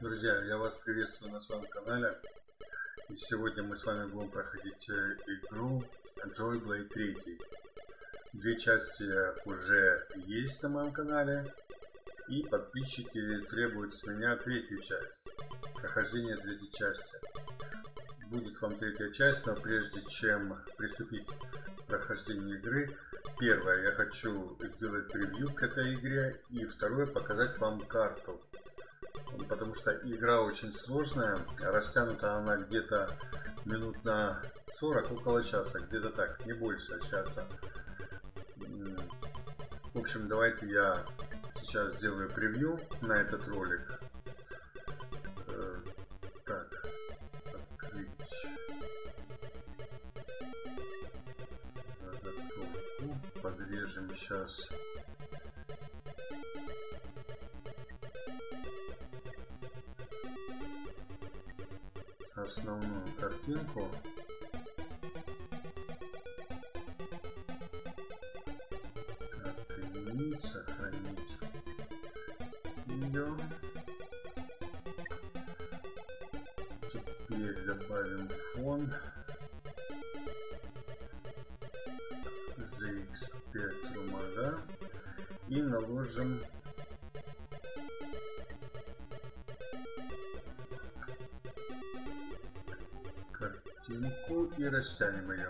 Друзья, я вас приветствую на своем канале. И сегодня мы с вами будем проходить игру Joe Blade III. Две части уже есть на моем канале. И подписчики требуют с меня третью часть. Прохождение третьей части. Будет вам третья часть, но прежде чем приступить к прохождению игры, первое, я хочу сделать превью к этой игре, и второе, показать вам карту. Потому что игра очень сложная, растянута она где-то минут на 40, около часа, где-то так, не больше часа. В общем, давайте я сейчас сделаю превью на этот ролик. Подрежем сейчас. Основную картинку. Отменить, сохранить ее. Теперь добавим фон. ZX Spectrum, да? И наложим картинку и растянем ее.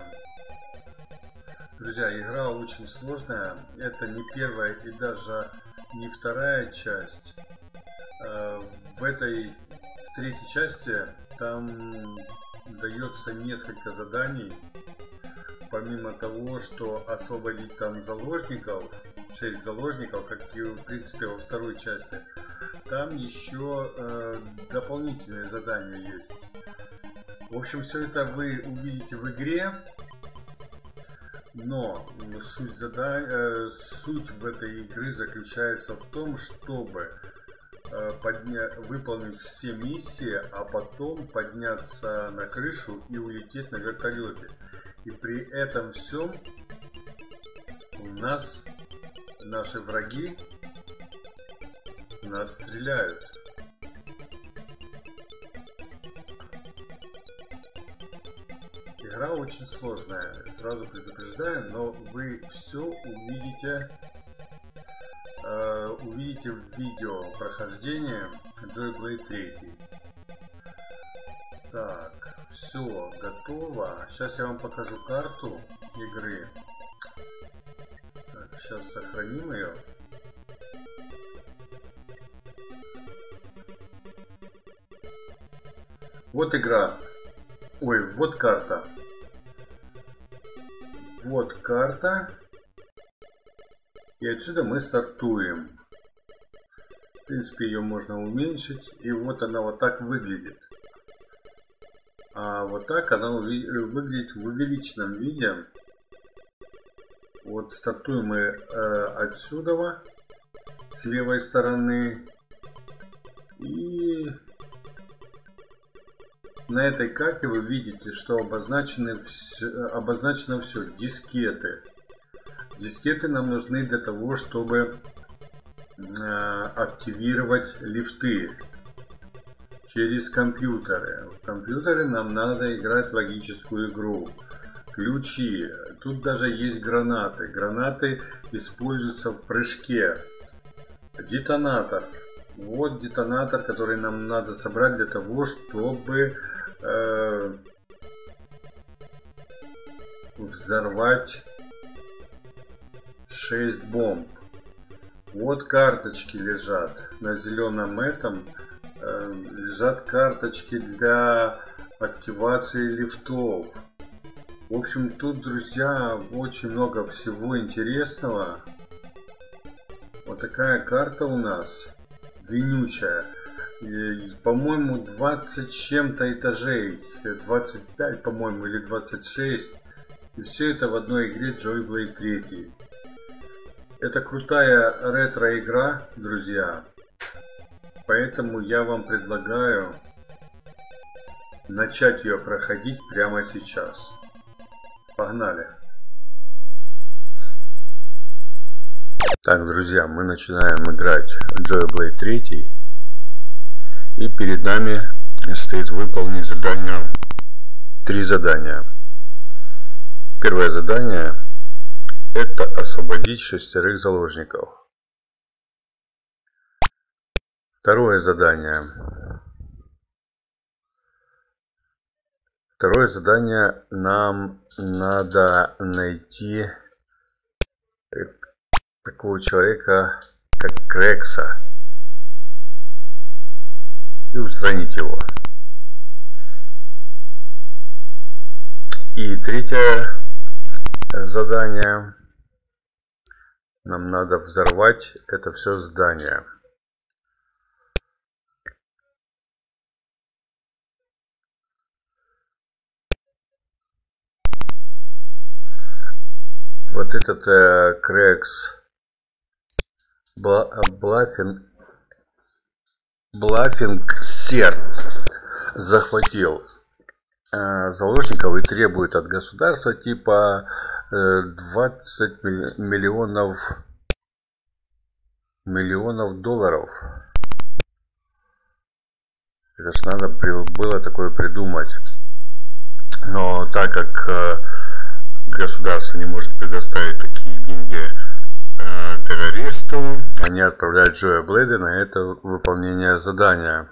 Друзья, игра очень сложная. Это не первая и даже не вторая часть. В третьей части там дается несколько заданий. Помимо того, что освободить там заложников, 6 заложников, как и в принципе во второй части, там еще дополнительные задания есть. В общем, все это вы увидите в игре, но суть в этой игры заключается в том, чтобы выполнить все миссии, а потом подняться на крышу и улететь на вертолете. И при этом всем у нас наши враги нас стреляют. Игра очень сложная, сразу предупреждаю, но вы все увидите, в видео прохождения Joe Blade 3. Так. Все, готово. Сейчас я вам покажу карту игры. Так, сейчас сохраним ее. Вот игра. Ой, вот карта. Вот карта. И отсюда мы стартуем. В принципе, ее можно уменьшить. И вот она вот так выглядит. А вот так она выглядит в увеличенном виде. Вот стартуем мы отсюда, с левой стороны. И на этой карте вы видите, что обозначено все. Дискеты. Дискеты нам нужны для того, чтобы активировать лифты. Через компьютеры. В компьютере нам надо играть в логическую игру. Ключи. Тут даже есть гранаты. Гранаты используются в прыжке. Детонатор. Вот детонатор, который нам надо собрать для того, чтобы взорвать 6 бомб. Вот карточки лежат на зеленом этом. Лежат карточки для активации лифтов. В общем, тут, друзья, очень много всего интересного. Вот такая карта у нас длиннючая. По-моему, 20 с чем-то этажей. 25, по-моему, или 26. И все это в одной игре Joe Blade 3. Это крутая ретро-игра, друзья. Поэтому я вам предлагаю начать ее проходить прямо сейчас. Погнали! Так, друзья, мы начинаем играть Joe Blade 3. И перед нами стоит выполнить задание. 3 задания. Первое задание — это освободить 6 заложников. Второе задание. Второе задание, нам надо найти такого человека, как Крекса, и устранить его. И третье задание. Нам надо взорвать это все здание. Вот этот Крекс, Блаффин захватил заложников и требует от государства типа 20 миллионов долларов. Это ж надо было такое придумать. Но так как государство не может предоставить такие деньги террористу, они отправляют Джоя Блейда на это выполнение задания.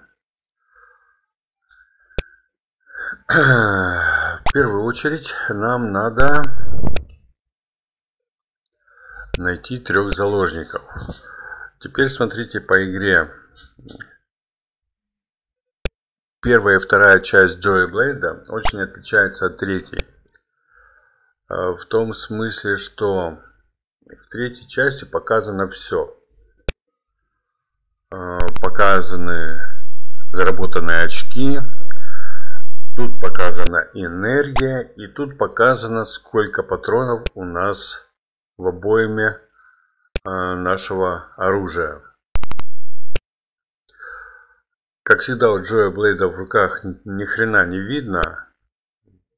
В первую очередь нам надо найти 3 заложников. Теперь смотрите по игре. Первая и вторая часть Джоя Блейда очень отличается от третьей. В том смысле, что в третьей части показано все. Показаны заработанные очки, тут показана энергия, и тут показано, сколько патронов у нас в обойме нашего оружия. Как всегда, у Джоя Блейда в руках ни хрена не видно.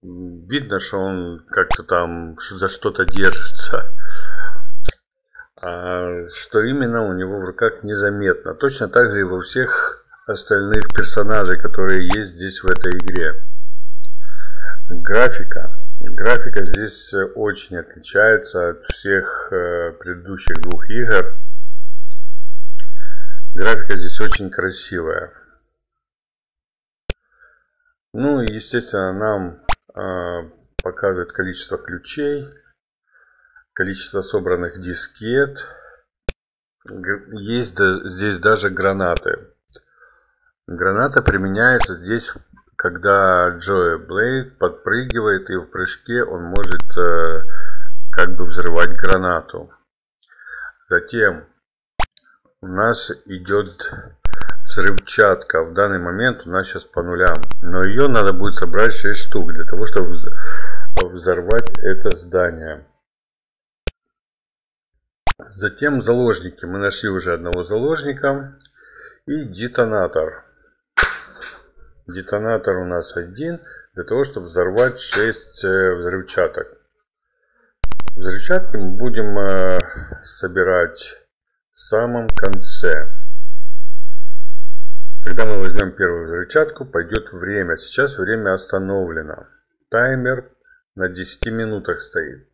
Видно, что он как-то там за что-то держится. А что именно у него в руках, незаметно. Точно так же и во всех остальных персонажей, которые есть здесь в этой игре. Графика здесь очень отличается от всех предыдущих 2 игр. Графика здесь очень красивая. Ну и естественно нам показывает количество ключей, количество собранных дискет. Есть здесь даже гранаты. Граната применяется здесь, когда Джоя Блейд подпрыгивает, и в прыжке он может как бы взрывать гранату. Затем у нас идет взрывчатка. В данный момент у нас сейчас по нулям, но ее надо будет собрать 6 штук для того, чтобы взорвать это здание. Затем заложники. Мы нашли уже одного заложника. И детонатор. Детонатор у нас один, для того, чтобы взорвать 6 взрывчаток. Взрывчатки мы будем собирать в самом конце. Когда мы возьмем первую взрывчатку, пойдет время. Сейчас время остановлено. Таймер на 10 минутах стоит.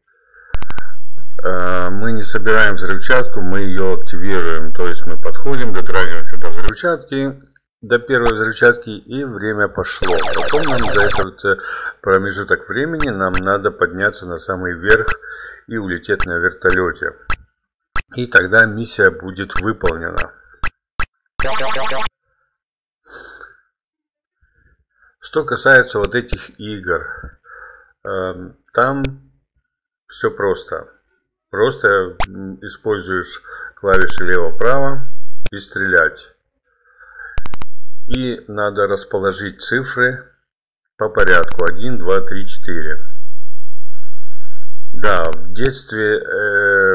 Мы не собираем взрывчатку, мы ее активируем. То есть мы подходим, дотрагиваемся до взрывчатки, до первой взрывчатки, и время пошло. Потом нам за этот промежуток времени нам надо подняться на самый верх и улететь на вертолете. И тогда миссия будет выполнена. Что касается вот этих игр, там все просто. Просто используешь клавиши лево-право и стрелять. И надо расположить цифры по порядку. 1, 2, 3, 4. Да, в детстве,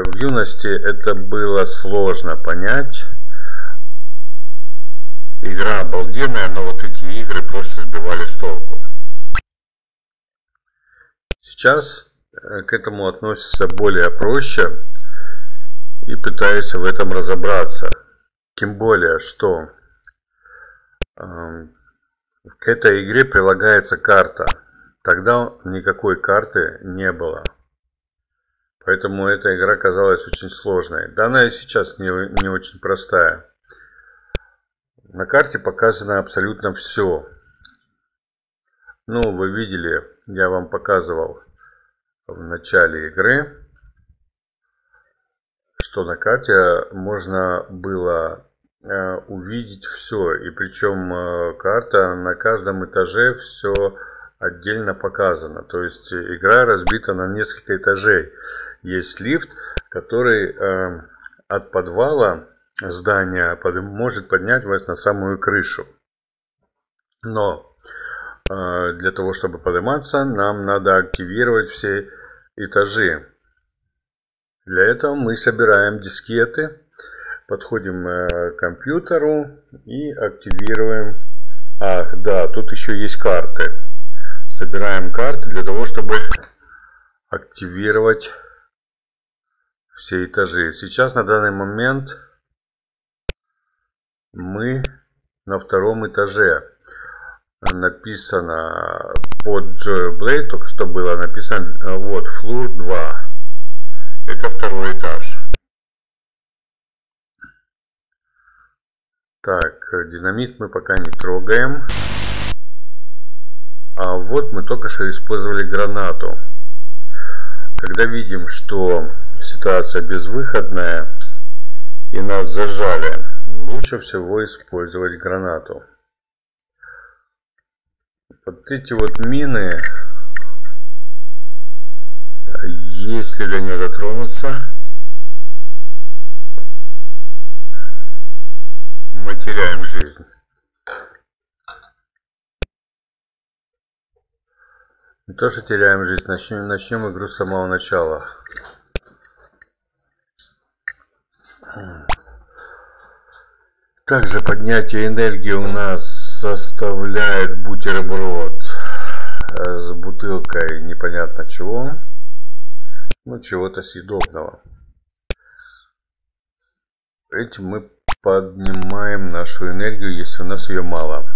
в юности это было сложно понять. Игра обалденная, но вот эти игры просто сбивали с толку. Сейчас к этому относятся более проще и пытаются в этом разобраться. Тем более, что К этой игре прилагается карта. Тогда никакой карты не было. Поэтому эта игра казалась очень сложной. Да она и сейчас не очень простая. На карте показано абсолютно все. Ну, вы видели, я вам показывал в начале игры, что на карте можно было увидеть все. И причем карта на каждом этаже все отдельно показано. То есть игра разбита на несколько этажей. Есть лифт, который от подвала здания может поднять вас на самую крышу. Но для того, чтобы подниматься, нам надо активировать все этажи. Для этого мы собираем дискеты, подходим к компьютеру и активируем. Ах, да, тут еще есть карты. Собираем карты для того, чтобы активировать все этажи. Сейчас на данный момент мы на втором этаже. Написано под Joe Blade, только что было написано, вот, Floor 2. Это второй этаж. Так, динамит мы пока не трогаем. А вот мы только что использовали гранату. Когда видим, что ситуация безвыходная и нас зажали, лучше всего использовать гранату. Вот эти вот мины, если до нее дотронуться, мы теряем жизнь. Не то, что теряем жизнь, начнем игру с самого начала. Также поднятие энергии у нас составляет бутерброд с бутылкой непонятно чего, ну чего-то съедобного. Этим мы поднимаем нашу энергию, если у нас ее мало.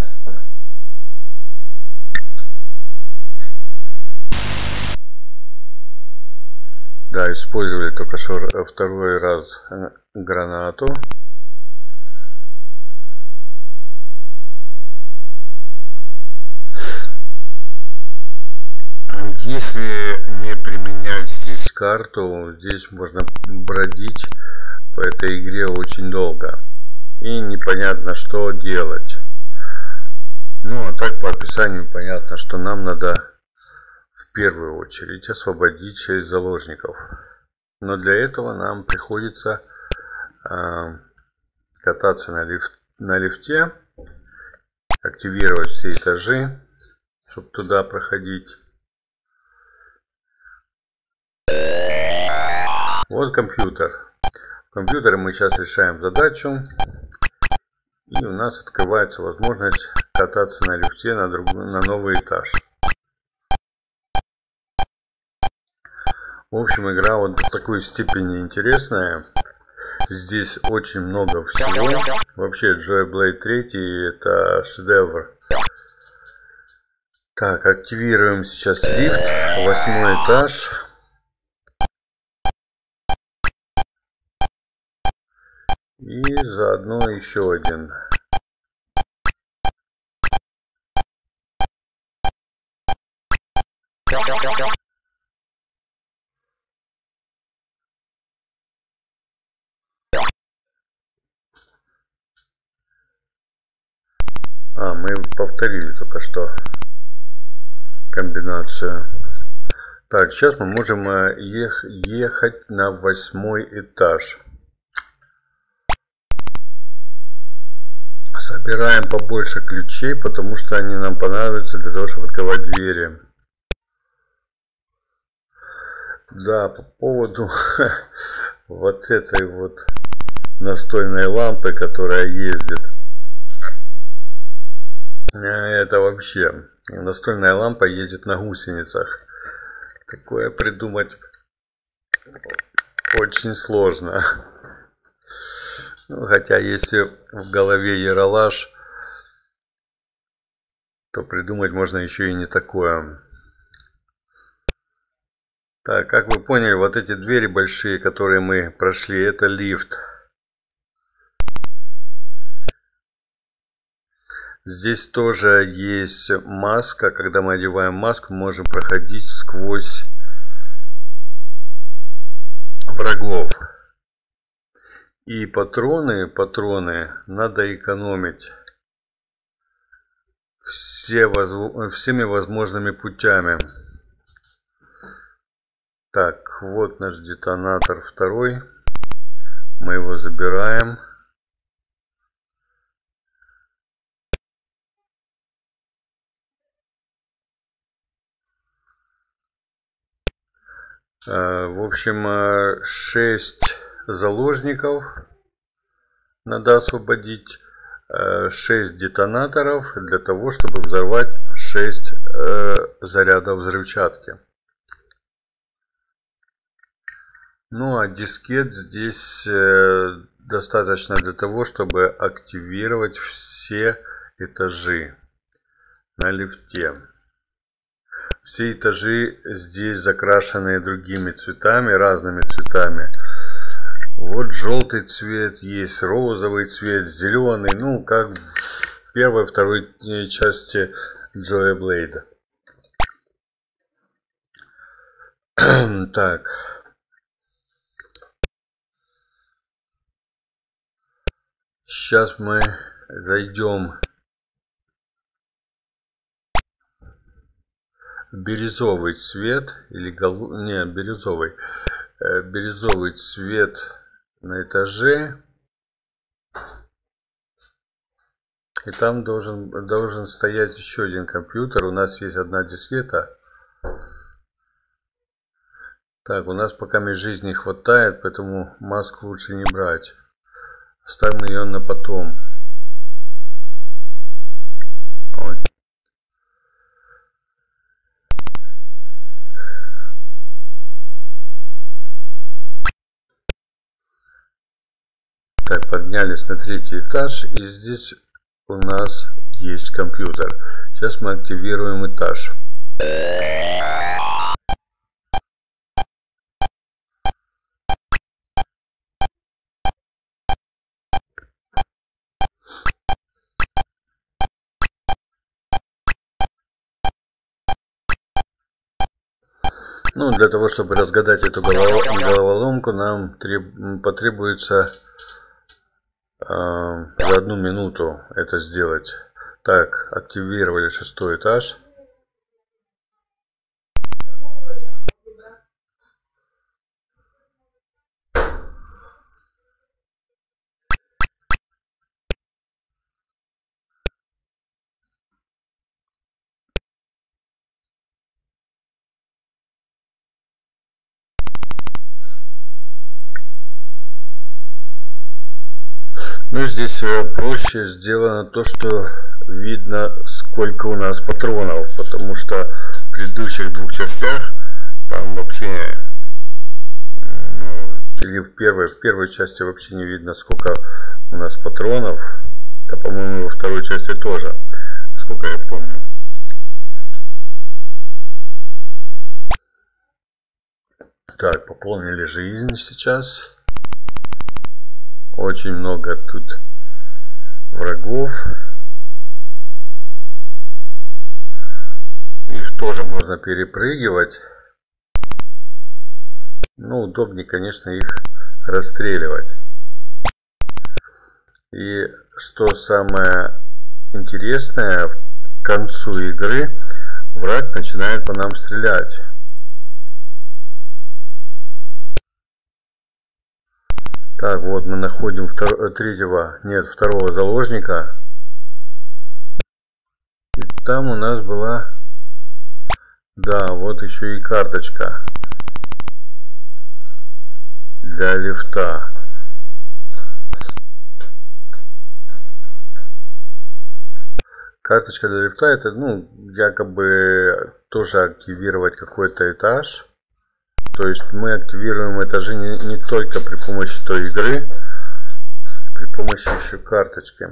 Да, использовали только что второй раз гранату. Если не применять здесь карту, здесь можно бродить по этой игре очень долго. И непонятно, что делать. Ну, а так по описанию понятно, что нам надо в первую очередь освободить 6 заложников. Но для этого нам приходится кататься на лифте, активировать все этажи, чтобы туда проходить. Вот компьютер. В компьютере мы сейчас решаем задачу. И у нас открывается возможность кататься на лифте на новый этаж. В общем, игра вот в такой степени интересная. Здесь очень много всего. Вообще, Joe Blade 3 это шедевр. Так, активируем сейчас лифт. 8 этаж. И заодно еще один. А, мы повторили только что комбинацию. Так, сейчас мы можем ехать на 8 этаж. Собираем побольше ключей, потому что они нам понадобятся для того, чтобы открывать двери. Да, по поводу вот этой вот настольной лампы, которая ездит. Это вообще, настольная лампа ездит на гусеницах. Такое придумать очень сложно. Ну, хотя, если в голове яролаж, то придумать можно еще и не такое. Так, как вы поняли, вот эти двери большие, которые мы прошли, это лифт. Здесь тоже есть маска. Когда мы одеваем маску, мы можем проходить сквозь врагов. И патроны надо экономить всеми возможными путями. Так, вот наш детонатор второй. Мы его забираем. В общем, 6 заложников надо освободить, 6 детонаторов для того, чтобы взорвать 6 зарядов взрывчатки. Ну а дискет здесь достаточно для того, чтобы активировать все этажи на лифте. Все этажи здесь закрашены другими цветами, разными цветами. Вот желтый цвет есть, розовый цвет, зеленый. Ну, как в первой, второй части Джоя Блейда. Так. Сейчас мы зайдем бирюзовый цвет или бирюзовый цвет на этаже, и там должен стоять еще один компьютер. У нас есть одна дискета. Так, у нас пока жизни не хватает, поэтому маску лучше не брать, оставим ее на потом. Так, поднялись на 3-й этаж, и здесь у нас есть компьютер. Сейчас мы активируем этаж. Ну, для того, чтобы разгадать эту головоломку, нам потребуется... за 1 минуту это сделать. Так, активировали 6-й этаж. Ну, здесь проще сделано то, что видно, сколько у нас патронов, потому что в предыдущих 2 частях там вообще, или в первой части вообще не видно, сколько у нас патронов. Да, по-моему, во 2-й части тоже, насколько я помню. Так, пополнили жизнь сейчас. Очень много тут врагов. Их тоже можно перепрыгивать. Но удобнее, конечно, их расстреливать. И что самое интересное, к концу игры враг начинает по нам стрелять. Так, вот мы находим второго заложника. И там у нас была... Да, вот еще и карточка для лифта. Карточка для лифта — это, ну, якобы тоже активировать какой-то этаж. То есть мы активируем этажи не только при помощи той игры, при помощи еще карточки.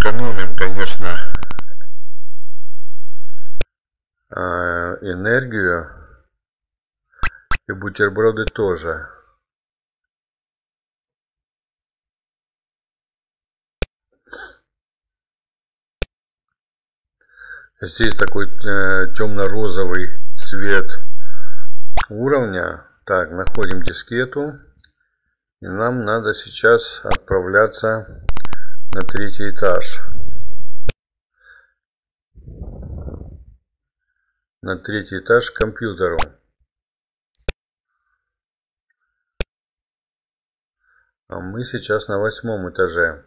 экономим, конечно, энергию, и бутерброды тоже. Здесь такой темно-розовый цвет уровня. Так, находим дискету. И нам надо сейчас отправляться на 3-й этаж. На 3-й этаж к компьютеру. А мы сейчас на 8-м этаже.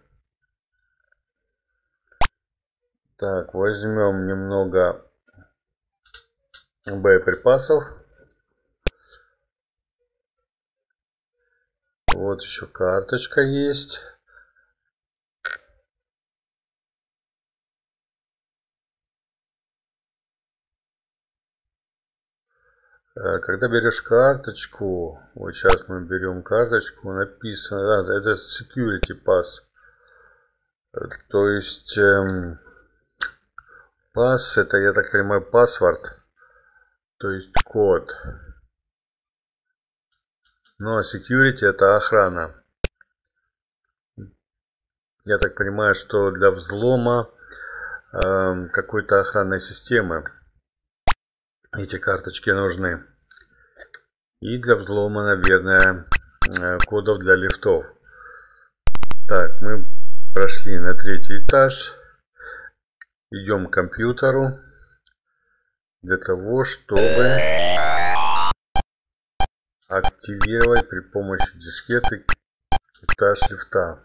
Так, возьмем немного боеприпасов. Вот еще карточка есть. Когда берешь карточку, вот сейчас мы берем карточку, написано, да, это Security Pass. То есть пас, это, я так понимаю, паспорт, то есть код. Ну а security это охрана. Я так понимаю, что для взлома какой-то охранной системы эти карточки нужны. И для взлома, наверное, кодов для лифтов. Так, мы прошли на 3-й этаж. Идем к компьютеру. Для того, чтобы активировать при помощи дискеты этаж лифта.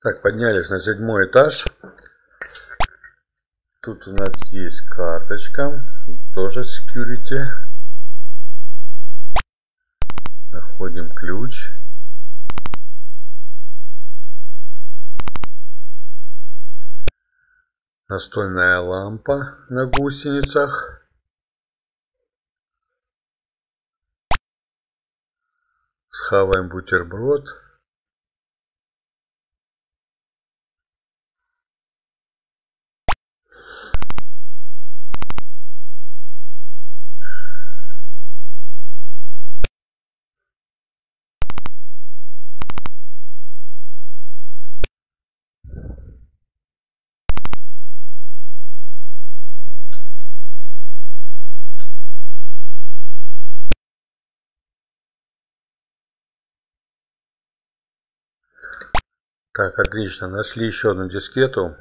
Так, поднялись на 7-й этаж. Тут у нас есть карточка, тоже security. Находим ключ. Настольная лампа на гусеницах. Схаваем бутерброд. Так, отлично. Нашли еще одну дискету.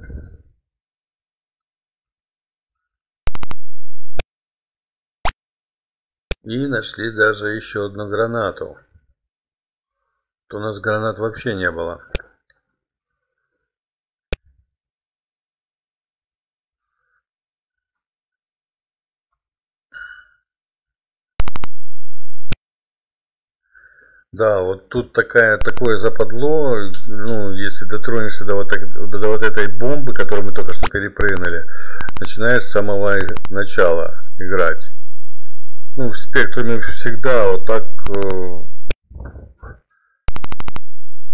И нашли даже еще одну гранату. То у нас гранат вообще не было. Да, вот тут такое западло, ну, если дотронешься до вот этой бомбы, которую мы только что перепрыгнули, начинаешь с самого начала играть. Ну, в Спектруме всегда вот так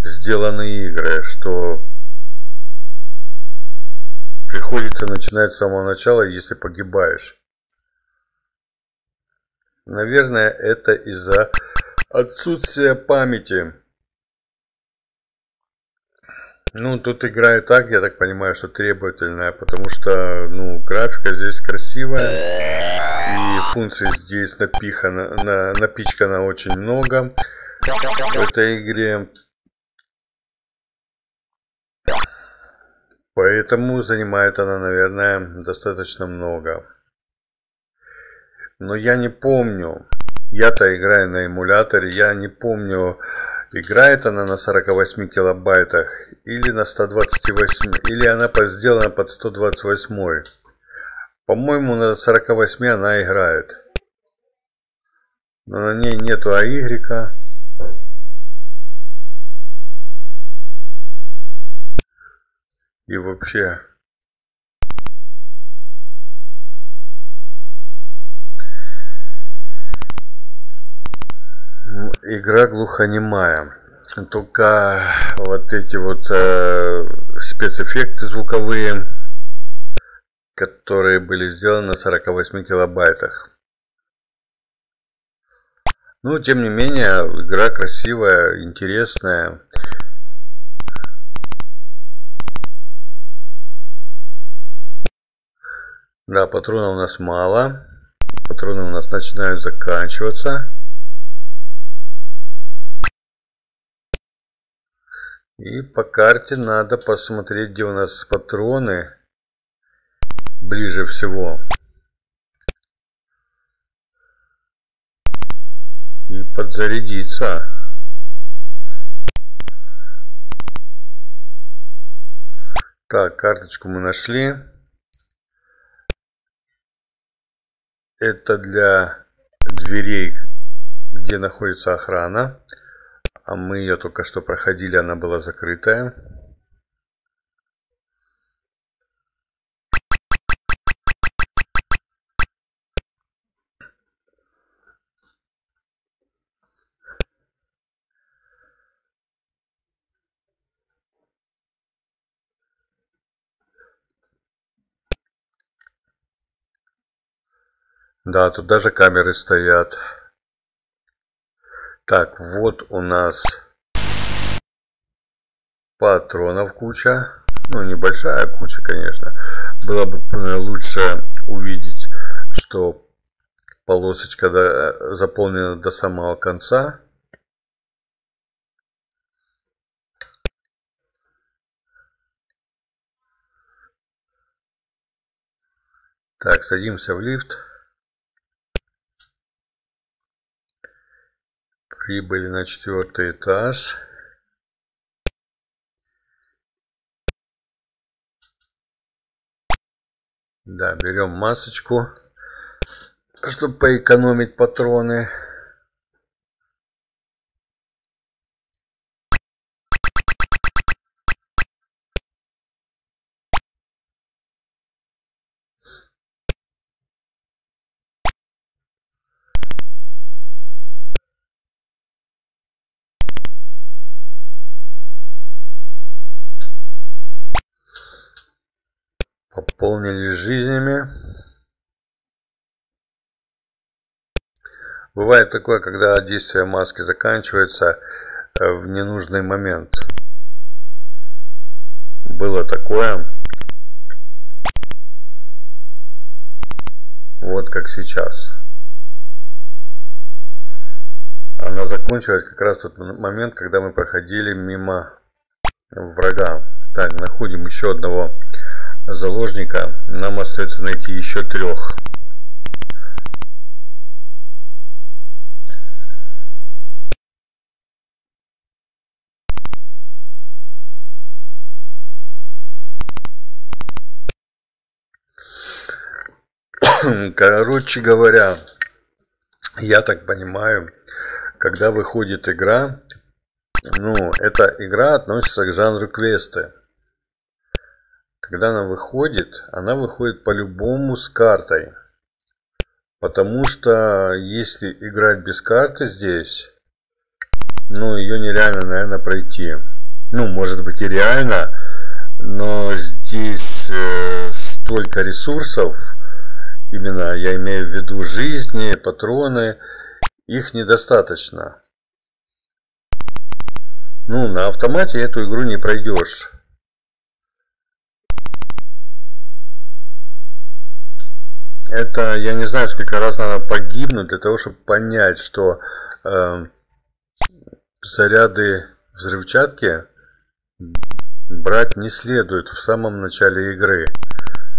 сделаны игры, что приходится начинать с самого начала, если погибаешь. Наверное, это из-за отсутствие памяти. Ну, тут игра и так, я так понимаю, что требовательная, потому что, ну, графика здесь красивая, и функций здесь напичкано очень много в этой игре. Поэтому занимает она, наверное, достаточно много. Но я не помню. Я-то играю на эмуляторе, я не помню, играет она на 48 килобайтах или на 128, или она сделана под 128. По-моему, на 48 она играет. Но на ней нету AY. И вообще... Игра глухонемая. Только вот эти вот спецэффекты звуковые, которые были сделаны на 48 килобайтах. Но тем не менее, игра красивая, интересная. Да, патронов у нас мало. Патроны у нас начинают заканчиваться. И по карте надо посмотреть, где у нас патроны ближе всего. И подзарядиться. Так, карточку мы нашли. Это для дверей, где находится охрана. А мы ее только что проходили, она была закрытая. Да, тут даже камеры стоят. Так, вот у нас патронов куча. Ну, небольшая куча, конечно. Было бы лучше увидеть, что полосочка заполнена до самого конца. Так, садимся в лифт. Прибыли на 4-й этаж. Да, берем масочку, чтобы поэкономить патроны. Пополнились жизнями. Бывает такое, когда действие маски заканчивается в ненужный момент. Было такое. Вот как сейчас. Она закончилась как раз в тот момент, когда мы проходили мимо врага. Так, находим еще одного заложника. Нам остается найти еще 3. Короче говоря, я так понимаю, когда выходит игра, ну, эта игра относится к жанру квесты. Когда она выходит по-любому с картой. Потому что если играть без карты здесь, ну, ее нереально, наверное, пройти. Ну, может быть и реально, но здесь столько ресурсов, именно я имею в виду жизни, патроны, их недостаточно. Ну, на автомате эту игру не пройдешь. Это, я не знаю, сколько раз надо погибнуть для того, чтобы понять, что заряды взрывчатки брать не следует в самом начале игры.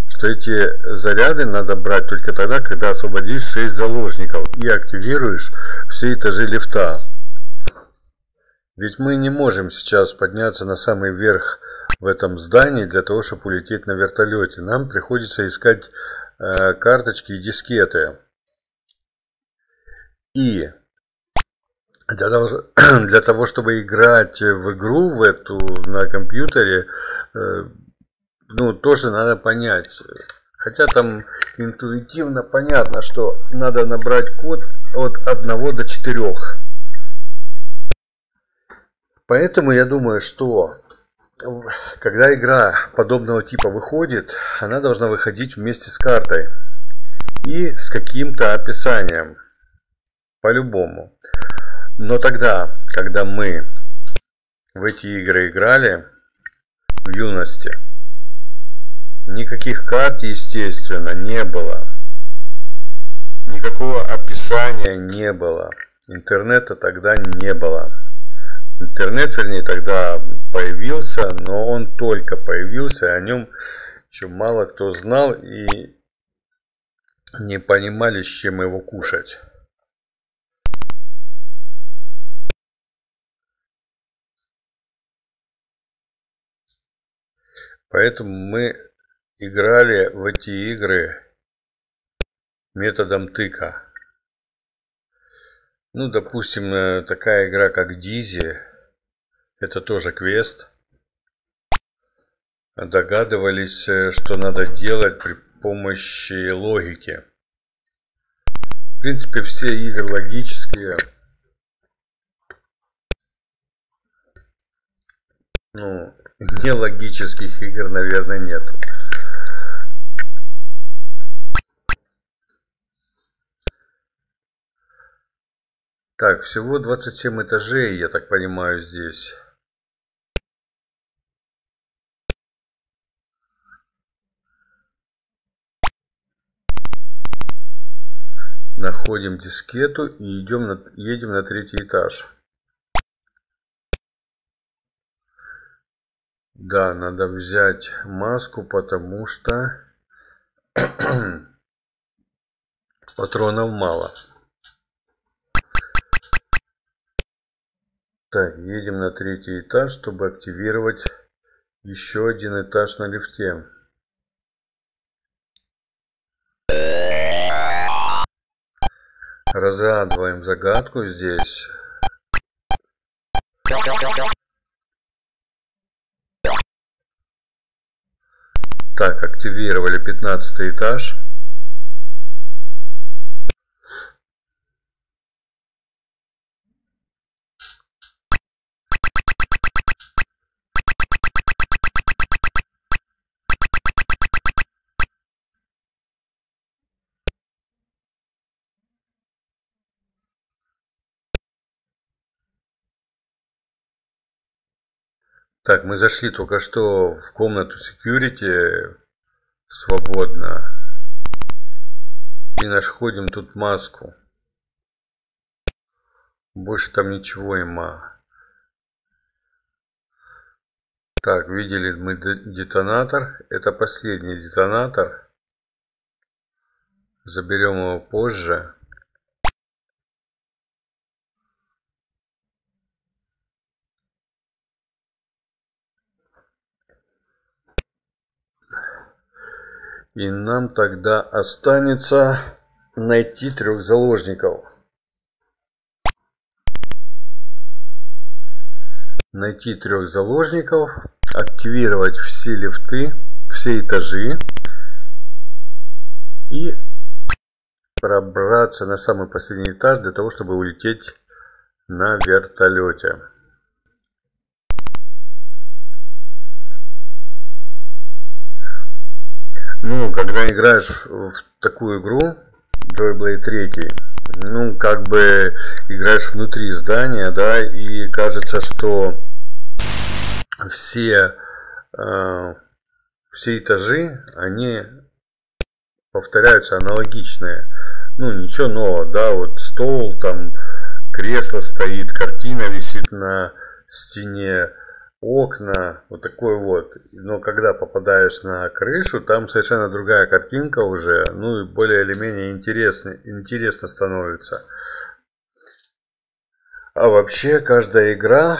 Что эти заряды надо брать только тогда, когда освободишь 6 заложников и активируешь все этажи лифта. Ведь мы не можем сейчас подняться на самый верх в этом здании для того, чтобы улететь на вертолете. Нам приходится искать карточки и дискеты. И для того, чтобы играть в игру в эту на компьютере, ну, тоже надо понять. Хотя там интуитивно понятно, что надо набрать код от 1 до 4. Поэтому я думаю, что когда игра подобного типа выходит, она должна выходить вместе с картой и с каким-то описанием, по-любому. Но тогда, когда мы в эти игры играли в юности, никаких карт, естественно, не было. Никакого описания не было. Интернета тогда не было. Интернет, вернее, тогда появился, но он только появился, о нем еще мало кто знал и не понимали, с чем его кушать. Поэтому мы играли в эти игры методом тыка. Ну, допустим, такая игра, как Дизи, это тоже квест. Догадывались, что надо делать при помощи логики. В принципе, все игры логические. Ну, нелогических игр, наверное, нет. Так, всего 27 этажей, я так понимаю, здесь. Находим дискету и едем на 3-й этаж. Да, надо взять маску, потому что патронов мало. Так, едем на 3-й этаж, чтобы активировать еще один этаж на лифте. Разгадываем загадку здесь. Так, активировали 15-й этаж. Так, мы зашли только что в комнату security свободно и находим тут маску. Больше там ничего нема. Так, видели мы детонатор. Это последний детонатор. Заберем его позже. И нам тогда останется найти 3 заложников. Найти 3 заложников, активировать все лифты, все этажи и пробраться на самый последний этаж для того, чтобы улететь на вертолете. Ну, когда играешь в такую игру, Joe Blade 3, ну, как бы играешь внутри здания, да, и кажется, что все этажи, они повторяются, аналогичные. Ну, ничего нового, да, вот стол, там кресло стоит, картина висит на стене, окна, вот такой вот. Но когда попадаешь на крышу, там совершенно другая картинка уже, ну и более или менее интересно становится. А вообще каждая игра,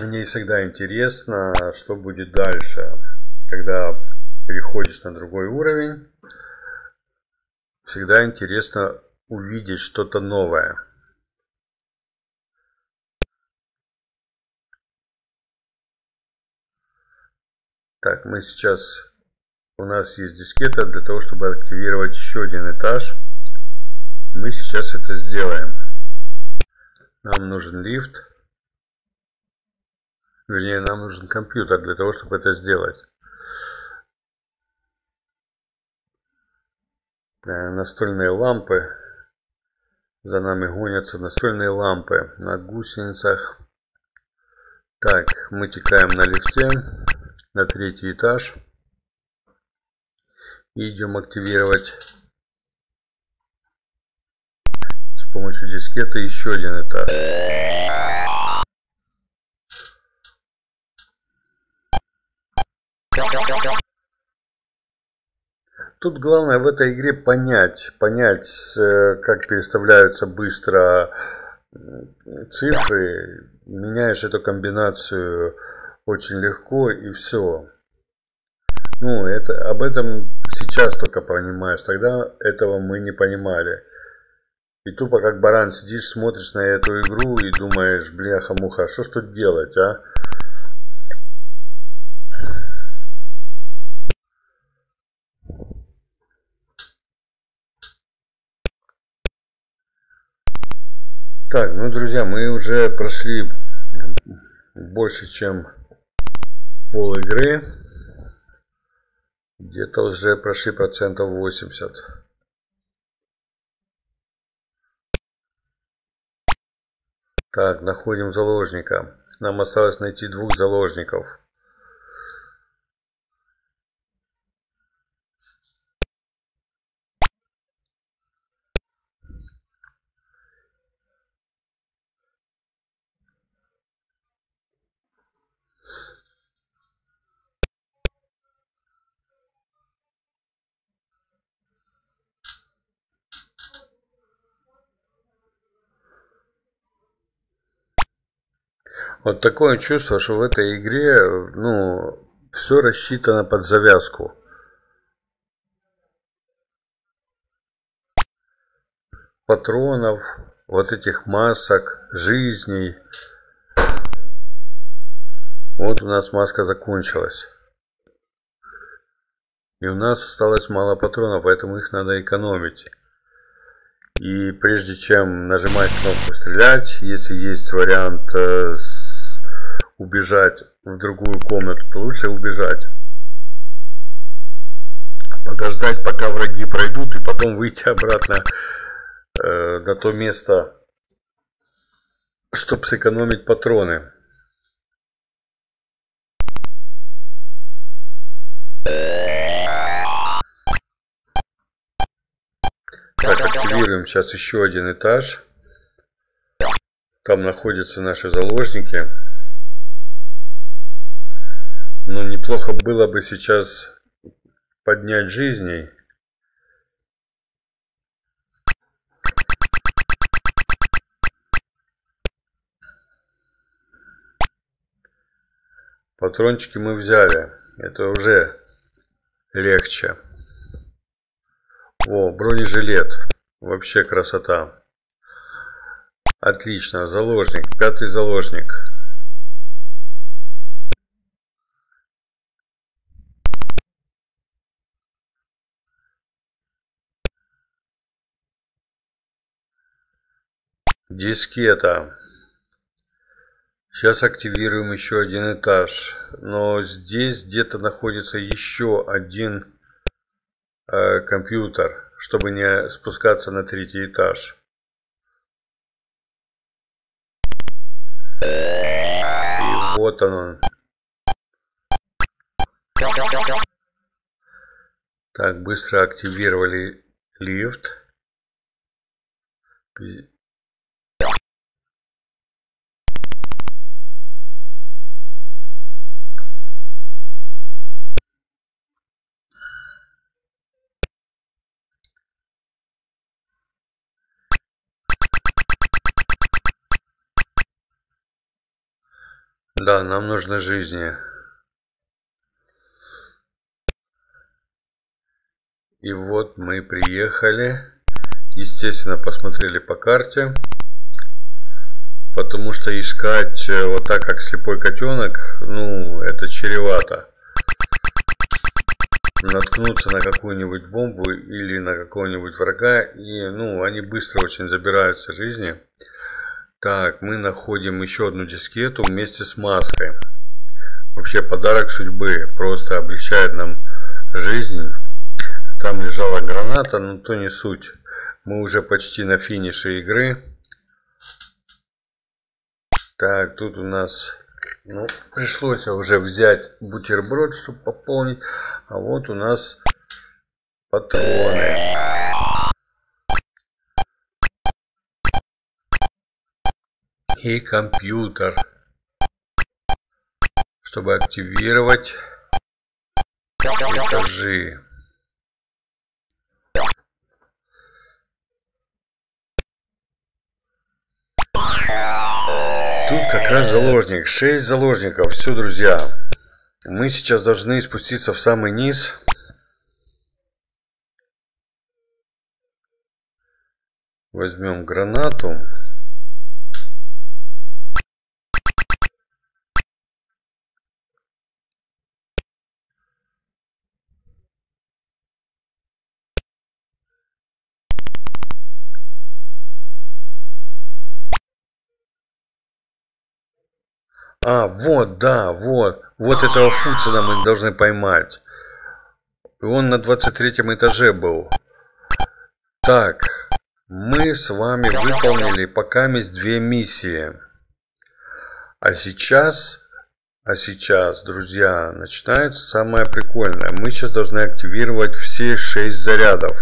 мне всегда интересно, что будет дальше, когда переходишь на другой уровень, всегда интересно увидеть что-то новое. Так, мы сейчас... У нас есть дискета для того, чтобы активировать еще один этаж. Мы сейчас это сделаем. Нам нужен лифт. Вернее, нам нужен компьютер для того, чтобы это сделать. Настольные лампы. За нами гонятся настольные лампы на гусеницах. Так, мы текаем на лифте на третий этаж. И идем активировать с помощью дискеты еще один этаж. Тут главное в этой игре понять, как переставляются быстро цифры. Меняешь эту комбинацию очень легко, и все. Ну, это об этом сейчас только понимаешь, тогда этого мы не понимали. И тупо как баран сидишь, смотришь на эту игру и думаешь, бляха-муха, что ж тут делать, а? Так, ну, друзья, мы уже прошли больше, чем пол игры. Где-то уже прошли 80%. Так, находим заложника. Нам осталось найти двух заложников. Вот такое чувство, что в этой игре, ну, все рассчитано под завязку. Патронов, вот этих масок, жизней. Вот у нас маска закончилась. И у нас осталось мало патронов, поэтому их надо экономить. И прежде чем нажимать кнопку «Стрелять», если есть вариант убежать в другую комнату, то лучше убежать. Подождать, пока враги пройдут, и потом выйти обратно на то место, чтобы сэкономить патроны. Так, активируем сейчас еще один этаж. Там находятся наши заложники. Но неплохо было бы сейчас поднять жизней. Патрончики мы взяли. Это уже легче. О, бронежилет. Вообще красота. Отлично. Заложник. Пятый заложник. Дискета. Сейчас активируем еще один этаж. Но здесь где-то находится еще один компьютер, чтобы не спускаться на третий этаж. И вот он. Так, быстро активировали лифт. Да, нам нужны жизни. И вот мы приехали. Естественно, посмотрели по карте. Потому что искать вот так, как слепой котенок, ну, это чревато. Наткнуться на какую-нибудь бомбу или на какого-нибудь врага, и, ну, они быстро очень забираются жизни. Так, мы находим еще одну дискету вместе с маской. Вообще подарок судьбы, просто облегчает нам жизнь. Там лежала граната, но то не суть. Мы уже почти на финише игры. Так, тут у нас, ну, пришлось уже взять бутерброд, чтобы пополнить. А вот у нас патроны. И компьютер. Чтобы активировать этажи. Тут как раз заложник. 6 заложников. Все, друзья. Мы сейчас должны спуститься в самый низ. Возьмем гранату. А, вот, да, вот. Вот этого Фуцина мы должны поймать. И он на 23-м этаже был. Так, мы с вами выполнили пока есть 2 миссии. А сейчас, друзья, начинается самое прикольное. Мы сейчас должны активировать все 6 зарядов.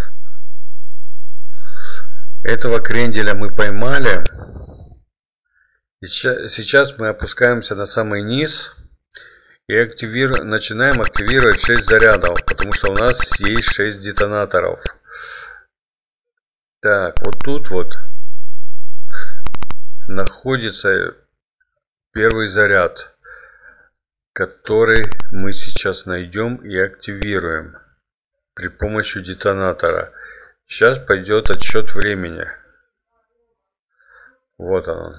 Этого кренделя мы поймали. Сейчас мы опускаемся на самый низ и начинаем активировать 6 зарядов, потому что у нас есть 6 детонаторов. Так, вот тут вот находится первый заряд, который мы сейчас найдем и активируем при помощи детонатора. Сейчас пойдет отсчет времени. Вот он.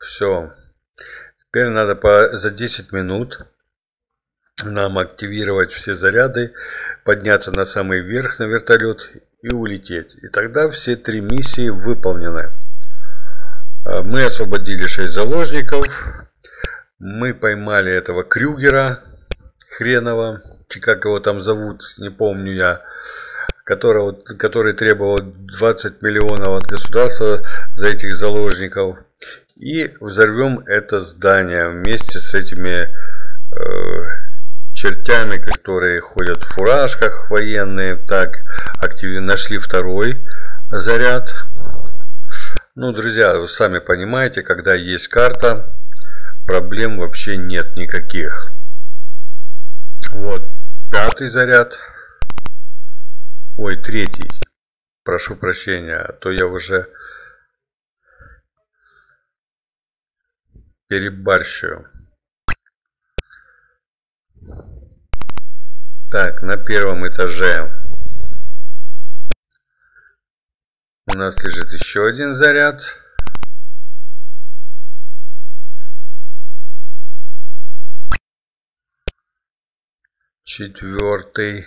Все. Теперь надо за 10 минут нам активировать все заряды, подняться на самый верх на вертолет и улететь. И тогда все 3 миссии выполнены. Мы освободили 6 заложников. Мы поймали этого Крюгера хренова, как его там зовут, не помню я, который требовал 20 миллионов от государства за этих заложников. И взорвем это здание вместе с этими чертями, которые ходят в фуражках военные. Так, нашли второй заряд. Ну, друзья, вы сами понимаете, когда есть карта, проблем вообще нет никаких. Вот 5-й заряд. Ой, 3-й. Прошу прощения, а то я уже перебарщиваю. Так, на первом этаже у нас лежит еще один заряд. Четвертый.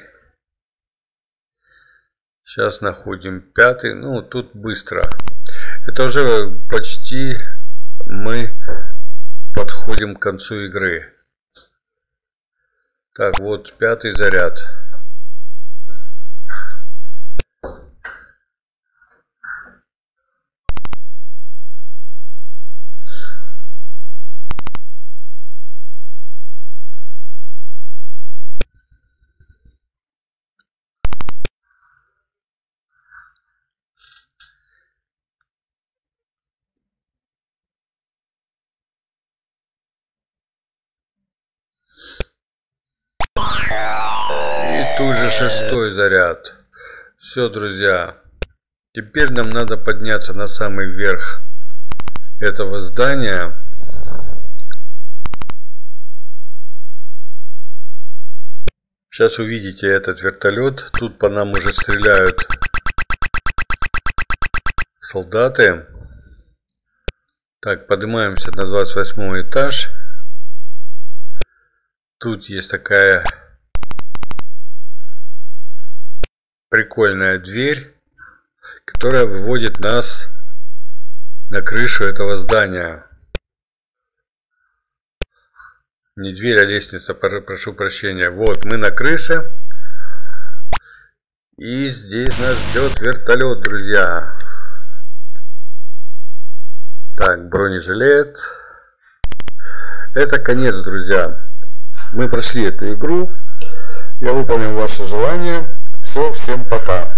Сейчас находим 5-й. Ну, тут быстро. Это уже почти мы подходим к концу игры. Так, вот 5-й заряд. Тут же 6-й заряд. Все, друзья. Теперь нам надо подняться на самый верх этого здания. Сейчас увидите этот вертолет. Тут по нам уже стреляют солдаты. Так, поднимаемся на 28 этаж. Тут есть такая прикольная дверь, которая выводит нас на крышу этого здания. Не дверь, а лестница, прошу прощения. Вот, мы на крыше. И здесь нас ждет вертолет, друзья. Так, бронежилет. Это конец, друзья. Мы прошли эту игру. Я выполнил ваше желание. Все, всем пока.